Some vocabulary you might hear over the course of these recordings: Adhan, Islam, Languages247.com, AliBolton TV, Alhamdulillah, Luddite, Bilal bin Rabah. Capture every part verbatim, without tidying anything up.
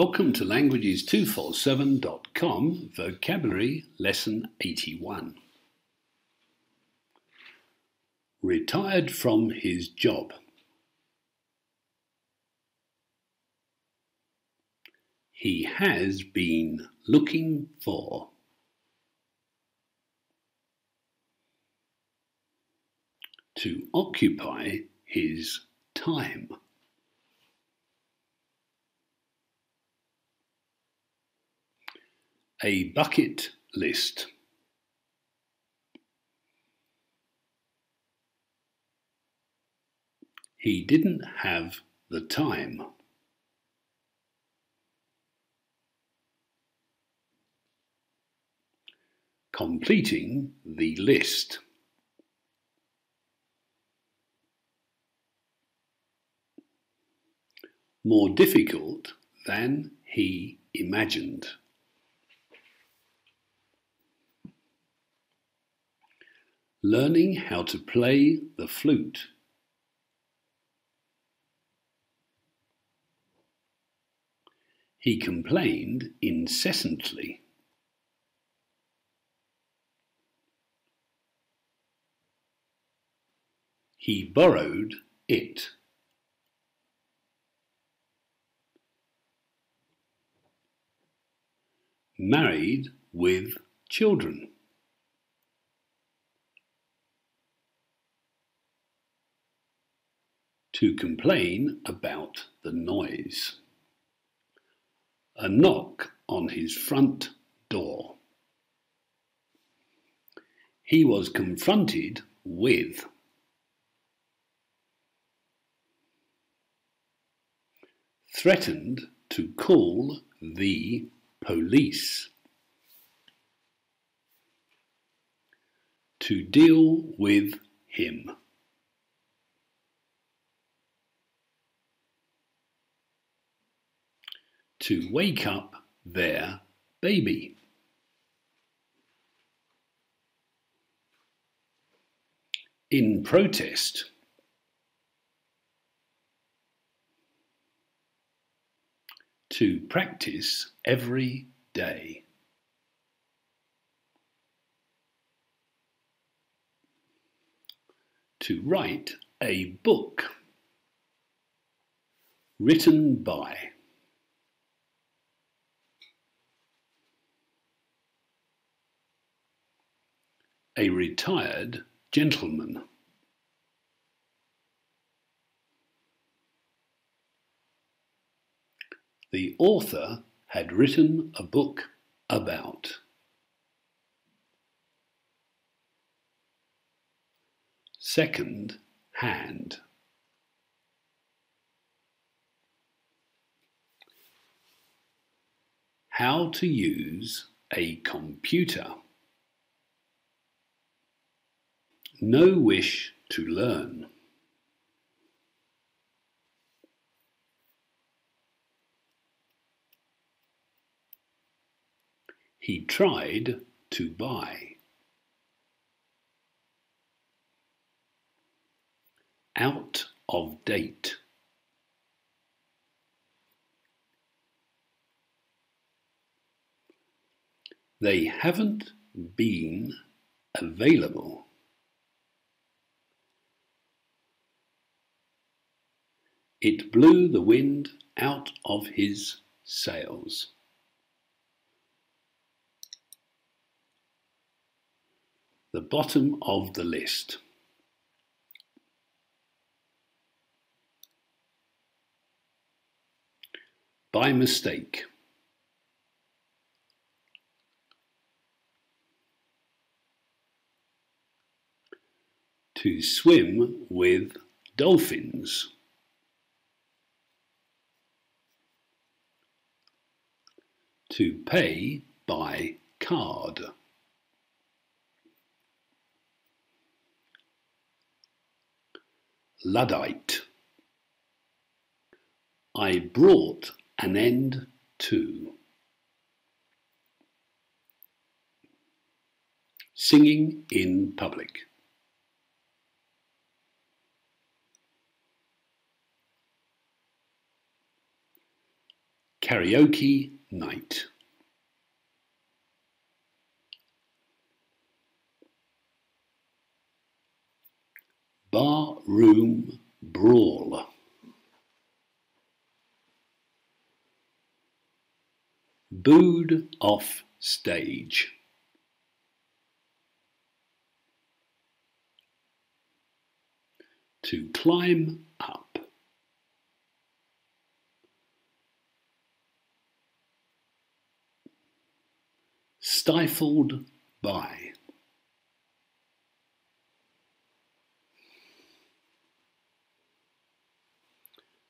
Welcome to languages two forty-seven dot com, Vocabulary Lesson eighty-one. Retired from his job. He has been looking for. To occupy his time. A bucket list. He didn't have the time. Completing the list. More difficult than he imagined. Learning how to play the flute. He complained incessantly. He borrowed it. Married with children. To complain about the noise. A knock on his front door. He was confronted with. Threatened to call the police. To deal with him. To wake up their baby. In protest. To practice every day. To write a book. Written by. A retired gentleman. The author had written a book about. Second hand. How to use a computer. No wish to learn. He tried to buy. Out of date. They haven't been available. It blew the wind out of his sails. The bottom of the list. By mistake. To swim with dolphins. To pay by card. Luddite. I brought an end to. Singing in public. Karaoke night. Bar room brawl. Booed off stage. To climb up. Stifled by.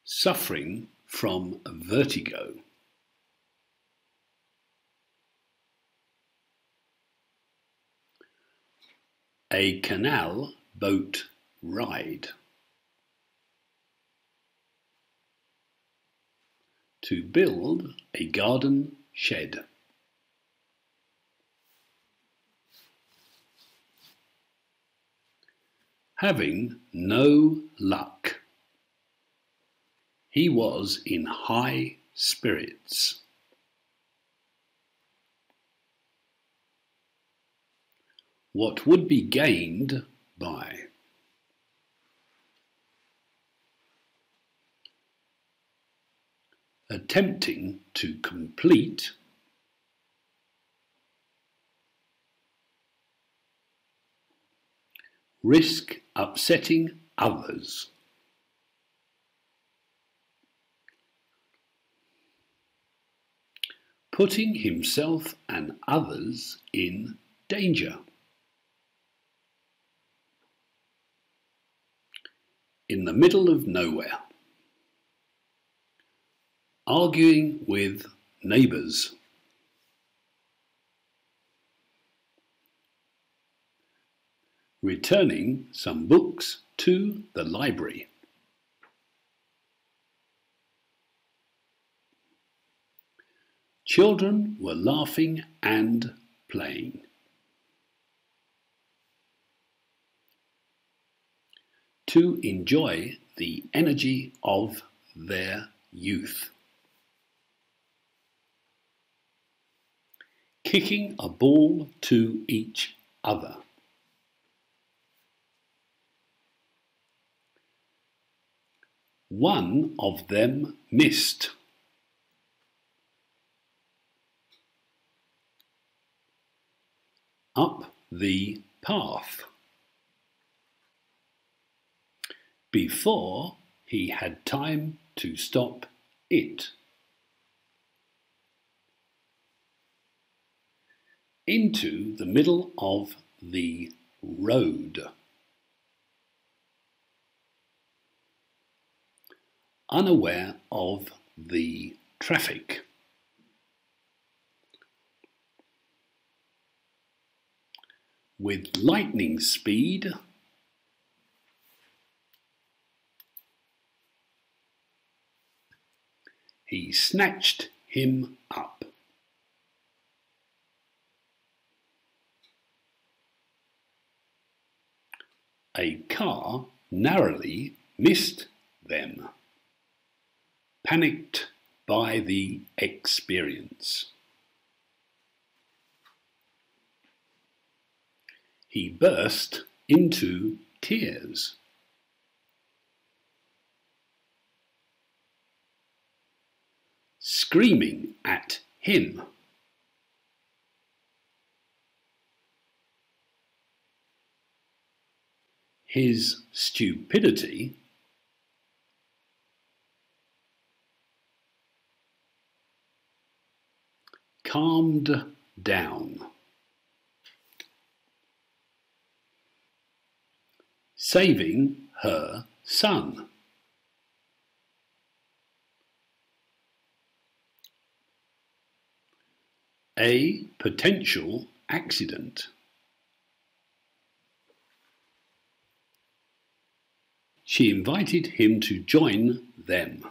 Suffering from vertigo. A canal boat ride. To build a garden shed. Having no luck. He was in high spirits. What would be gained by. Attempting to complete. Risk upsetting others. Putting himself and others in danger. In the middle of nowhere. Arguing with neighbours. Returning some books to the library. Children were laughing and playing. To enjoy the energy of their youth. Kicking a ball to each other. One of them missed. Up the path. Before he had time to stop it. Into the middle of the road. Unaware of the traffic. With lightning speed. He snatched him up. A car narrowly missed them, panicked by the experience. He burst into tears. Screaming at him. His stupidity, calmed down, saving her son, a potential accident. She invited him to join them.